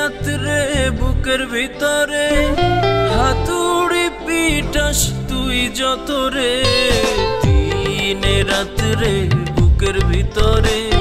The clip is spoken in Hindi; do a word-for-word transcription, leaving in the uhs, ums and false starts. बुकर भीतरे